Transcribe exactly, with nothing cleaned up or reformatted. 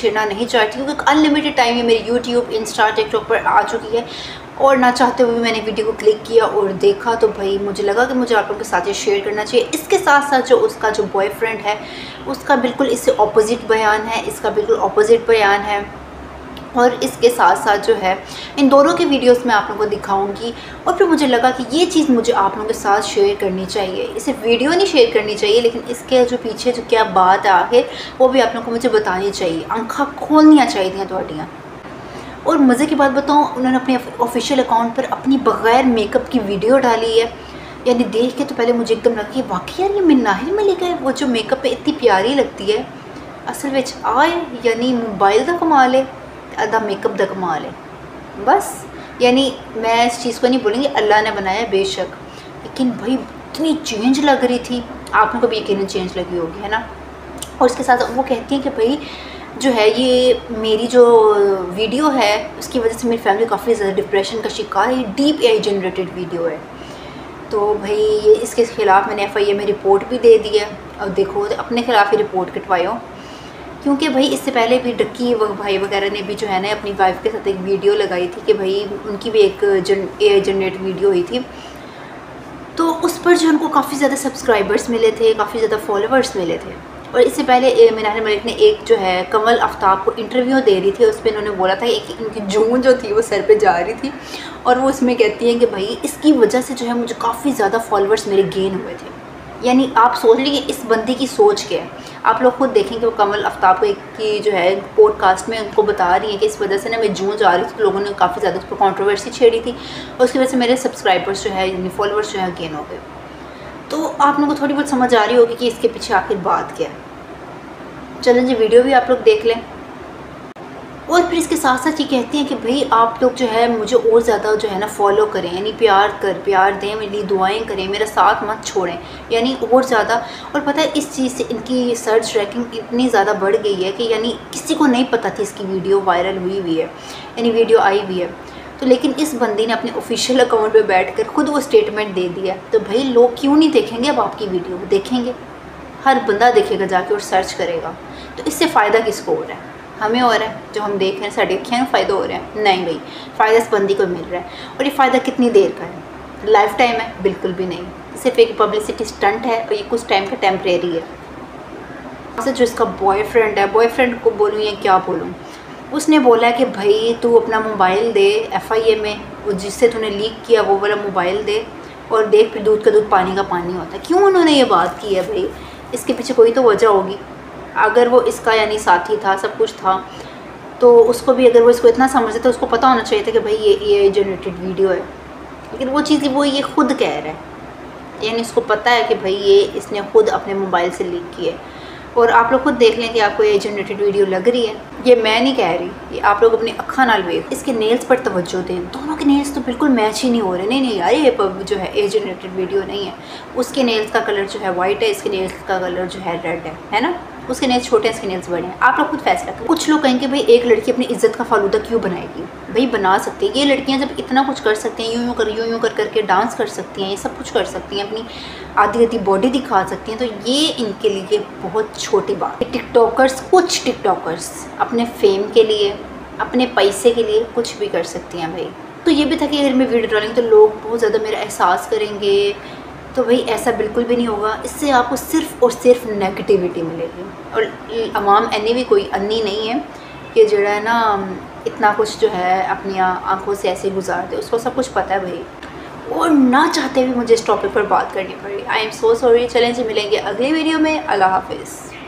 छेड़ना नहीं चाहती क्योंकि अनलिमिटेड टाइम ये मेरी यूट्यूब इंस्टा टिकटॉक पर आ चुकी है और ना चाहते हुए मैंने वीडियो को क्लिक किया और देखा तो भाई मुझे लगा कि मुझे आप लोगों के साथ ये शेयर करना चाहिए। इसके साथ साथ जो उसका जो बॉयफ्रेंड है उसका बिल्कुल इससे ऑपोजिट बयान है, इसका बिल्कुल ऑपोजिट बयान है और इसके साथ साथ जो है इन दोनों के वीडियोस में आप लोगों को दिखाऊंगी। और फिर मुझे लगा कि ये चीज़ मुझे आप लोगों के साथ शेयर करनी चाहिए, इसे वीडियो नहीं शेयर करनी चाहिए लेकिन इसके जो पीछे जो क्या बात आ है वो भी आप लोगों को मुझे बतानी चाहिए, अंखा खोलनिया चाहिए थोड़ियाँ। और मज़े की बात बताऊँ, उन्होंने अपने ऑफिशियल अकाउंट पर अपनी बग़ैर मेकअप की वीडियो डाली है, यानी देख के तो पहले मुझे एकदम लगा कि वाकई यार ये मिनाहिल मलिक है, वो जो मेकअप पे इतनी प्यारी लगती है असल विच आए, यानी मोबाइल का कमाल है अदा मेकअप द कमाल है। बस यानी मैं इस चीज़ को नहीं बोलूँगी, अल्लाह ने बनाया बेशक, लेकिन भाई इतनी चेंज लग रही थी, आप लोगों को भी यकीन चेंज लगी होगी, है ना। और इसके साथ वो कहती हैं कि भाई जो है ये मेरी जो वीडियो है उसकी वजह से मेरी फैमिली काफ़ी ज़्यादा डिप्रेशन का शिकार है, डीप एआई जनरेटेड वीडियो है। तो भाई ये इसके ख़िलाफ़ मैंने एफआईआर में रिपोर्ट भी दे दी है और देखो अपने ख़िलाफ़ ही रिपोर्ट कटवायो, क्योंकि भाई इससे पहले भी डक्की भाई वगैरह ने भी जो है ना अपनी वाइफ के साथ एक वीडियो लगाई थी कि भाई उनकी भी एक जन एआई जनरेट वीडियो हुई थी, तो उस पर जो उनको काफ़ी ज़्यादा सब्सक्राइबर्स मिले थे, काफ़ी ज़्यादा फॉलोअर्स मिले थे। और इससे पहले मिनाहिल मलिक ने एक जो है कमल आफ्ताब को इंटरव्यू दे रही थी, उस पर इन्होंने बोला था कि उनकी जून जो थी वो सर पे जा रही थी और वो उसमें कहती हैं कि भाई इसकी वजह से जो है मुझे काफ़ी ज़्यादा फॉलोअर्स मेरे गेन हुए थे। यानी आप सोच लीजिए इस बंदी की सोच क्या है, आप लोग खुद देखेंगे। वो कमल आफ्ताब की जो है पॉडकास्ट में उनको बता रही है कि इस वजह से ना मैं जून जा रही थी तो लोगों ने काफ़ी ज़्यादा उस पर कॉन्ट्रोवर्सी छेड़ी थी और उसकी वजह से मेरे सब्सक्राइबर्स जो है यानी फॉलोअर्स जो है गेन हो गए। तो आप लोगों को थोड़ी बहुत समझ आ रही होगी कि इसके पीछे आखिर बात क्या है। चलें जी, वीडियो भी आप लोग देख लें। और फिर इसके साथ साथ ये कहती हैं कि भाई आप लोग जो है मुझे और ज़्यादा जो है ना फॉलो करें, यानी प्यार कर प्यार दें, मेरे लिए दुआएं करें, मेरा साथ मत छोड़ें, यानी और ज़्यादा। और पता है इस चीज़ से इनकी सर्च रैंकिंग इतनी ज़्यादा बढ़ गई है कि यानी किसी को नहीं पता थी इसकी वीडियो वायरल हुई हुई है, यानी वीडियो आई हुई है। तो लेकिन इस बंदी ने अपने ऑफिशियल अकाउंट पे बैठकर खुद वो स्टेटमेंट दे दिया, तो भाई लोग क्यों नहीं देखेंगे, अब आपकी वीडियो देखेंगे, हर बंदा देखेगा जाके और सर्च करेगा। तो इससे फ़ायदा किसको हो रहा है, हमें हो रहा है, जो हम देख रहे हैं साढ़े क्या फ़ायदा हो रहा है, नहीं भाई फ़ायदा इस बंदी को मिल रहा है। और ये फ़ायदा कितनी देर का है, लाइफ टाइम है, बिल्कुल भी नहीं, सिर्फ एक पब्लिसिटी स्टंट है और ये कुछ टाइम का टेम्परेरी है। वैसे जो इसका बॉयफ्रेंड है, बॉयफ्रेंड को बोलूँ या क्या बोलूँ, उसने बोला कि भाई तू अपना मोबाइल दे एफआईए में, वो जिससे तूने लीक किया वो वाला मोबाइल दे और देख फिर दूध का दूध पानी का पानी होता है। क्यों उन्होंने ये बात की है भाई, इसके पीछे कोई तो वजह होगी। अगर वो इसका यानी साथी था, सब कुछ था, तो उसको भी अगर वो इसको इतना समझते तो उसको पता होना चाहिए था कि भाई ये ए आई जनरेटेड वीडियो है। लेकिन वो चीज़ वो ये खुद कह रहा है, यानी उसको पता है कि भाई ये इसने खुद अपने मोबाइल से लीक किया है। और आप लोग खुद देख लें कि आपको ए आई जनरेटेड वीडियो लग रही है, ये मैं नहीं कह रही, ये आप लोग अपनी अखा नाल वेख। इसके नेल्स पर तवज्जो दें, दोनों के नेल्स तो बिल्कुल मैच ही नहीं हो रहे। नहीं नहीं यार ये जो है ए आई जनरेटेड वीडियो नहीं है, उसके नेल्स का कलर जो है वाइट है, इसके नेल्स का कलर जो है रेड है, है ना, उसके नेल्स छोटे हैं, इसके नेल्स बड़े हैं। आप लोग खुद फैसला करें। कुछ लोग कहेंगे भाई एक लड़की अपनी इज्जत का फालूदा क्यों बनाएगी, भाई बना सकती है, ये लड़कियाँ जब इतना कुछ कर सकती हैं, यूं यूं कर यूं यूं कर करके डांस कर सकती हैं, ये सब कुछ कर सकती हैं, अपनी आधी आधी बॉडी दिखा सकती हैं, तो ये इनके लिए बहुत छोटी बात। टिकटॉकर्स, कुछ टिकटॉकर्स अपने फेम के लिए, अपने पैसे के लिए कुछ भी कर सकती हैं भाई। तो ये भी था कि अगर मैं वीडियो डालेंगे तो लोग बहुत ज़्यादा मेरा एहसास करेंगे, तो भाई ऐसा बिल्कुल भी नहीं होगा। इससे आपको सिर्फ और सिर्फ नेगेटिविटी मिलेगी। और अवाम अन्नी भी कोई अन्नी नहीं है कि जो है ना इतना कुछ जो है अपनी आंखों से ऐसे गुजार दे, उसको सब कुछ पता है भाई। और ना चाहते भी मुझे इस टॉपिक पर बात करनी पड़ी। I am so sorry. चलें जी, मिलेंगे अगले वीडियो में। अल्लाह हाफिज़।